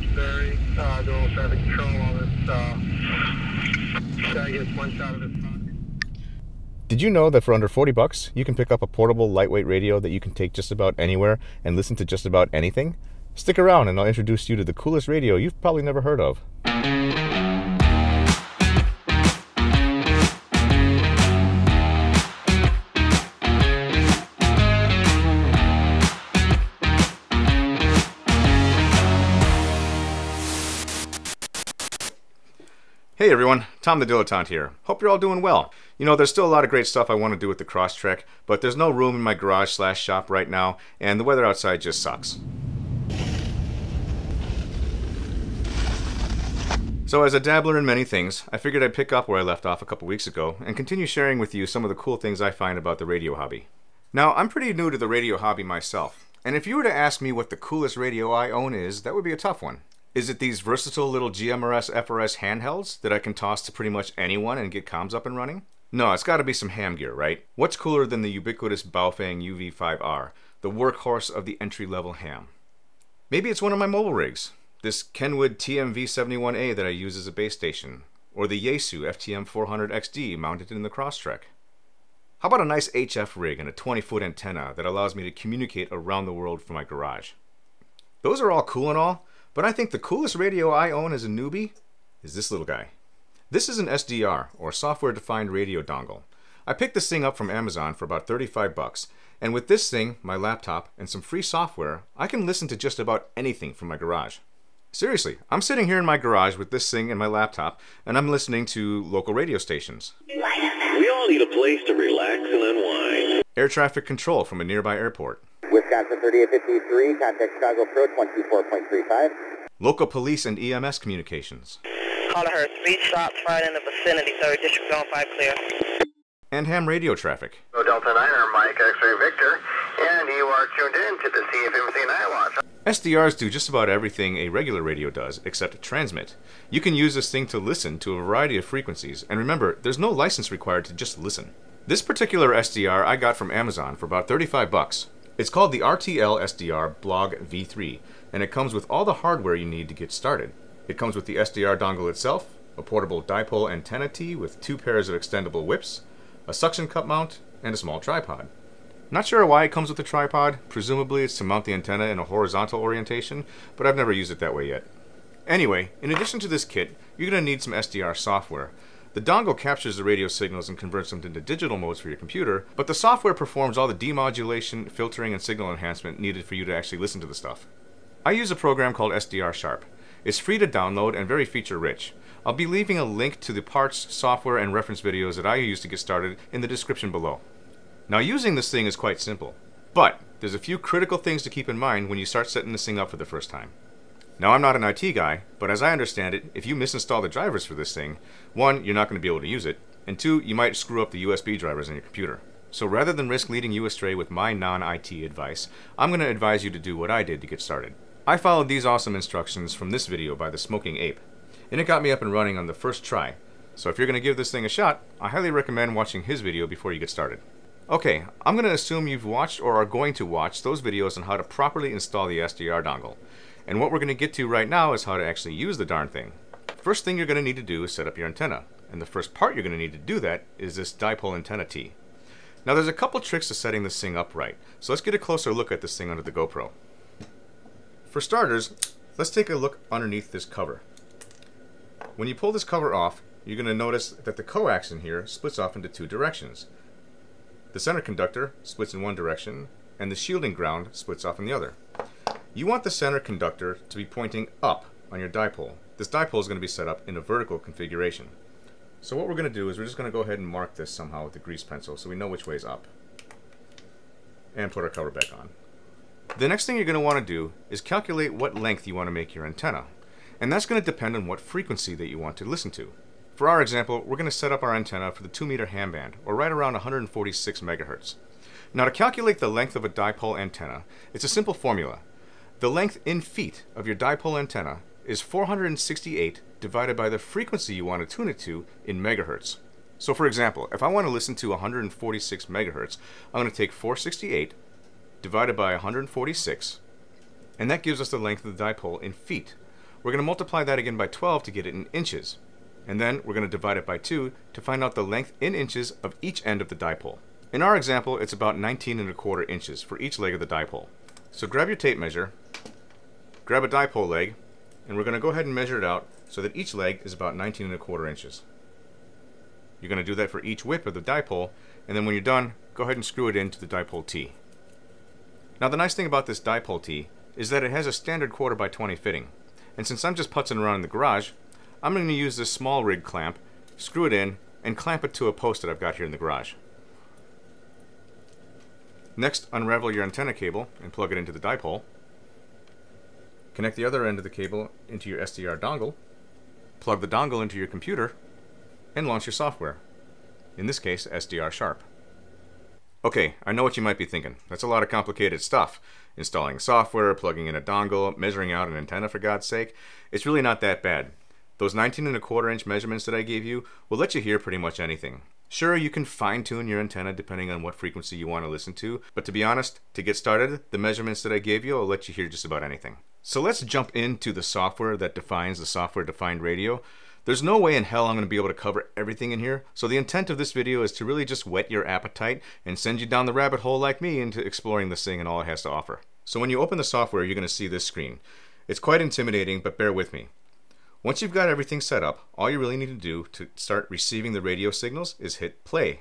Missouri, dual traffic control on this, guy gets one shot of his truck. Did you know that for under $40, you can pick up a portable, lightweight radio that you can take just about anywhere and listen to just about anything? Stick around and I'll introduce you to the coolest radio you've probably never heard of. Hey everyone, Tom the Dilettante here. Hope you're all doing well. You know, there's still a lot of great stuff I want to do with the Crosstrek, but there's no room in my garage/shop right now, and the weather outside just sucks. So as a dabbler in many things, I figured I'd pick up where I left off a couple weeks ago and continue sharing with you some of the cool things I find about the radio hobby. Now, I'm pretty new to the radio hobby myself, and if you were to ask me what the coolest radio I own is, that would be a tough one. Is it these versatile little GMRS FRS handhelds that I can toss to pretty much anyone and get comms up and running? No, it's gotta be some ham gear, right? What's cooler than the ubiquitous Baofeng UV5R, the workhorse of the entry-level ham? Maybe it's one of my mobile rigs, this Kenwood TMV71A that I use as a base station, or the Yaesu FTM400XD mounted in the Crosstrek. How about a nice HF rig and a 20-foot antenna that allows me to communicate around the world from my garage? Those are all cool and all, but I think the coolest radio I own as a newbie is this little guy. This is an SDR, or Software Defined Radio dongle. I picked this thing up from Amazon for about $35, and with this thing, my laptop, and some free software, I can listen to just about anything from my garage. Seriously, I'm sitting here in my garage with this thing and my laptop, and I'm listening to local radio stations. We all need a place to relax and unwind. Air traffic control from a nearby airport. Wisconsin 3853, contact Chicago approach 124.35. Local police and EMS communications. Call to her, speed stop front in the vicinity, 3rd District Zone 5 clear. And ham radio traffic. Delta 9 or Mike X-ray Victor, and you are tuned in to the CFMC Nightwatch. SDRs do just about everything a regular radio does, except transmit. You can use this thing to listen to a variety of frequencies, and remember, there's no license required to just listen. This particular SDR I got from Amazon for about $35. It's called the RTL-SDR Blog V3, and it comes with all the hardware you need to get started. It comes with the SDR dongle itself, a portable dipole antenna tee with 2 pairs of extendable whips, a suction cup mount, and a small tripod. Not sure why it comes with a tripod. Presumably it's to mount the antenna in a horizontal orientation, but I've never used it that way yet. Anyway, in addition to this kit, you're going to need some SDR software. The dongle captures the radio signals and converts them into digital modes for your computer, but the software performs all the demodulation, filtering, and signal enhancement needed for you to actually listen to the stuff. I use a program called SDR Sharp. It's free to download and very feature-rich. I'll be leaving a link to the parts, software, and reference videos that I use to get started in the description below. Now, using this thing is quite simple, but there's a few critical things to keep in mind when you start setting this thing up for the first time. Now, I'm not an IT guy, but as I understand it, if you misinstall the drivers for this thing, 1, you're not going to be able to use it, and 2, you might screw up the USB drivers on your computer. So rather than risk leading you astray with my non-IT advice, I'm going to advise you to do what I did to get started. I followed these awesome instructions from this video by The Smoking Ape, and it got me up and running on the first try. So if you're going to give this thing a shot, I highly recommend watching his video before you get started. Okay, I'm going to assume you've watched or are going to watch those videos on how to properly install the SDR dongle. And what we're going to get to right now is how to actually use the darn thing. First thing you're going to need to do is set up your antenna. And the first part you're going to need to do that is this dipole antenna tee. Now, there's a couple tricks to setting this thing up right. So let's get a closer look at this thing under the GoPro. For starters, let's take a look underneath this cover. When you pull this cover off, you're going to notice that the coax in here splits off into 2 directions. The center conductor splits in one direction, and the shielding ground splits off in the other. You want the center conductor to be pointing up on your dipole. This dipole is going to be set up in a vertical configuration. So what we're going to do is we're just going to go ahead and mark this somehow with a grease pencil so we know which way is up. And put our cover back on. The next thing you're going to want to do is calculate what length you want to make your antenna. And that's going to depend on what frequency that you want to listen to. For our example, we're going to set up our antenna for the 2-meter ham band, or right around 146 megahertz. Now, to calculate the length of a dipole antenna, it's a simple formula. The length in feet of your dipole antenna is 468 divided by the frequency you want to tune it to in megahertz. So for example, if I want to listen to 146 megahertz, I'm going to take 468 divided by 146, and that gives us the length of the dipole in feet. We're going to multiply that again by 12 to get it in inches. And then we're going to divide it by 2 to find out the length in inches of each end of the dipole. In our example, it's about 19¼ inches for each leg of the dipole. So grab your tape measure, grab a dipole leg, and we're going to go ahead and measure it out so that each leg is about 19¼ inches. You're going to do that for each whip of the dipole, and then when you're done, go ahead and screw it into the dipole T. Now the nice thing about this dipole T is that it has a standard ¼ by 20 fitting. And since I'm just putzing around in the garage, I'm going to use this small rig clamp, screw it in, and clamp it to a post that I've got here in the garage. Next, unravel your antenna cable and plug it into the dipole. Connect the other end of the cable into your SDR dongle, plug the dongle into your computer, and launch your software. In this case, SDR Sharp. Okay, I know what you might be thinking. That's a lot of complicated stuff. Installing software, plugging in a dongle, measuring out an antenna, for God's sake. It's really not that bad. Those 19¼ inch measurements that I gave you will let you hear pretty much anything. Sure, you can fine-tune your antenna depending on what frequency you want to listen to, but to be honest, to get started, the measurements that I gave you will let you hear just about anything. So let's jump into the software that defines the Software Defined Radio. There's no way in hell I'm going to be able to cover everything in here, so the intent of this video is to really just whet your appetite and send you down the rabbit hole like me into exploring this thing and all it has to offer. So when you open the software, you're going to see this screen. It's quite intimidating, but bear with me. Once you've got everything set up, all you really need to do to start receiving the radio signals is hit play.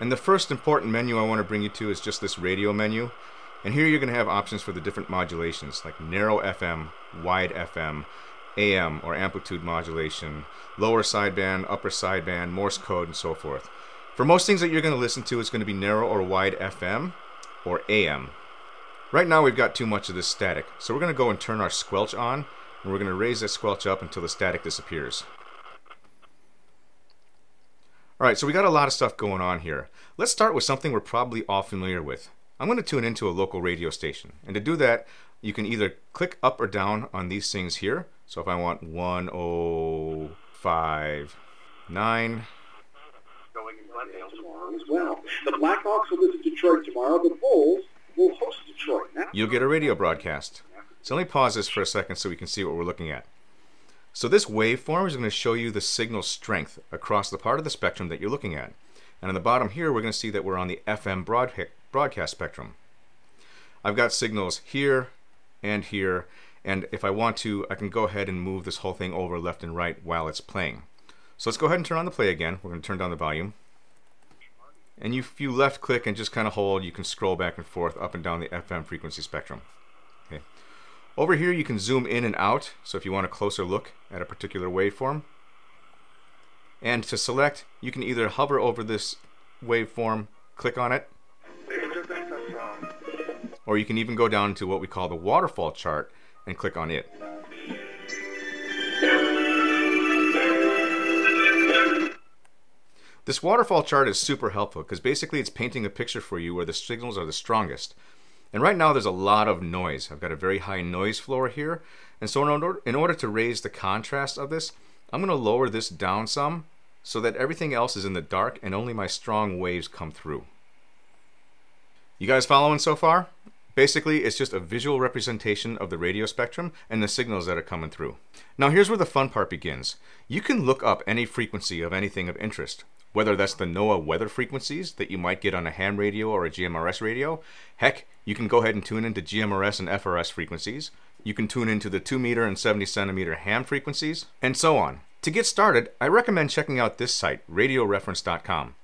And the first important menu I want to bring you to is just this radio menu. And here you're going to have options for the different modulations, like narrow FM, wide FM, AM or amplitude modulation, lower sideband, upper sideband, Morse code, and so forth. For most things that you're going to listen to, it's going to be narrow or wide FM or AM. Right now we've got too much of this static, so we're going to go and turn our squelch on, and we're going to raise that squelch up until the static disappears. Alright, so we got a lot of stuff going on here. Let's start with something we're probably all familiar with. I'm going to tune into a local radio station, and to do that you can either click up or down on these things here. So if I want 105.9. Well, the Blackhawks will visit Detroit tomorrow, the Bulls will host Detroit. You'll get a radio broadcast. So let me pause this for a second so we can see what we're looking at. So this waveform is going to show you the signal strength across the part of the spectrum that you're looking at. And on the bottom here, we're going to see that we're on the FM broadcast spectrum. I've got signals here. And if I want to, I can go ahead and move this whole thing over left and right while it's playing. So let's go ahead and turn on the play again. We're going to turn down the volume. And if you left click and just kind of hold, you can scroll back and forth up and down the FM frequency spectrum. Okay. Over here you can zoom in and out, so if you want a closer look at a particular waveform. And to select, you can either hover over this waveform, click on it, or you can even go down to what we call the waterfall chart and click on it. This waterfall chart is super helpful because basically it's painting a picture for you where the signals are the strongest. And right now there's a lot of noise. I've got a very high noise floor here. And so in order to raise the contrast of this, I'm going to lower this down some so that everything else is in the dark and only my strong waves come through. You guys following so far? Basically, it's just a visual representation of the radio spectrum and the signals that are coming through. Now here's where the fun part begins. You can look up any frequency of anything of interest, whether that's the NOAA weather frequencies that you might get on a ham radio or a GMRS radio. Heck, you can go ahead and tune into GMRS and FRS frequencies. You can tune into the 2-meter and 70-centimeter ham frequencies, and so on. To get started, I recommend checking out this site, radioreference.com.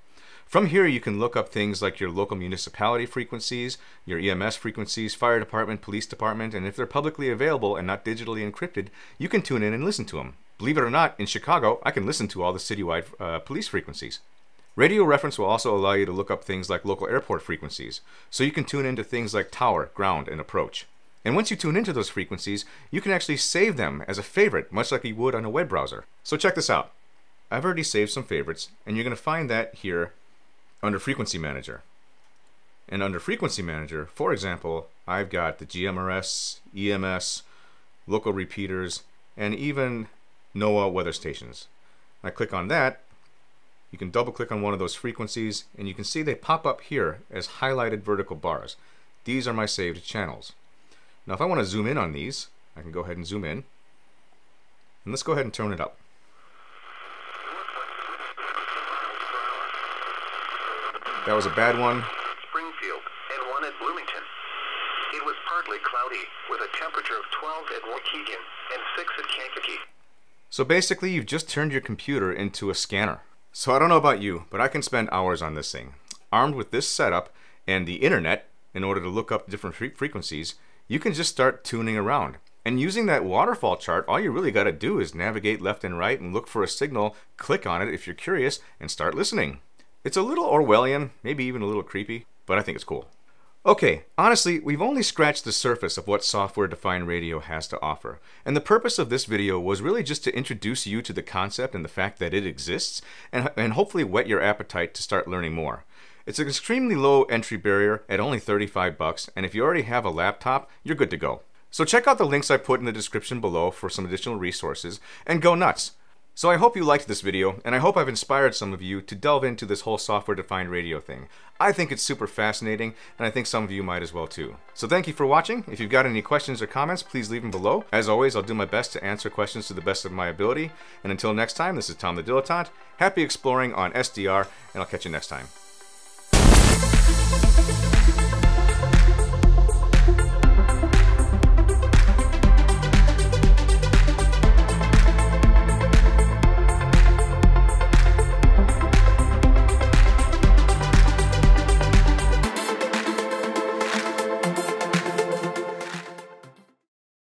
From here, you can look up things like your local municipality frequencies, your EMS frequencies, fire department, police department, and if they're publicly available and not digitally encrypted, you can tune in and listen to them. Believe it or not, in Chicago, I can listen to all the citywide police frequencies. Radio Reference will also allow you to look up things like local airport frequencies, so you can tune into things like tower, ground, and approach. And once you tune into those frequencies, you can actually save them as a favorite, much like you would on a web browser. So check this out. I've already saved some favorites, and you're going to find that here under Frequency Manager. And under Frequency Manager, for example, I've got the GMRS, EMS, local repeaters, and even NOAA weather stations. I click on that, you can double click on one of those frequencies, and you can see they pop up here as highlighted vertical bars. These are my saved channels. Now if I want to zoom in on these, I can go ahead and zoom in. And let's go ahead and tone it up. That was a bad one. Springfield and one at Bloomington. It was partly cloudy with a temperature of 12 at Waukegan and 6 at Kankakee. So basically you've just turned your computer into a scanner. So I don't know about you, but I can spend hours on this thing. Armed with this setup and the internet in order to look up different frequencies, you can just start tuning around. And using that waterfall chart, all you really got to do is navigate left and right and look for a signal, click on it if you're curious, and start listening. It's a little Orwellian, maybe even a little creepy, but I think it's cool. Okay, honestly, we've only scratched the surface of what Software Defined Radio has to offer. And the purpose of this video was really just to introduce you to the concept and the fact that it exists, and hopefully whet your appetite to start learning more. It's an extremely low entry barrier at only $35, and if you already have a laptop, you're good to go. So check out the links I put in the description below for some additional resources, and go nuts! So I hope you liked this video, and I hope I've inspired some of you to delve into this whole software-defined radio thing. I think it's super fascinating, and I think some of you might as well too. So thank you for watching. If you've got any questions or comments, please leave them below. As always, I'll do my best to answer questions to the best of my ability. And until next time, this is Tom the Dilettante. Happy exploring on SDR, and I'll catch you next time.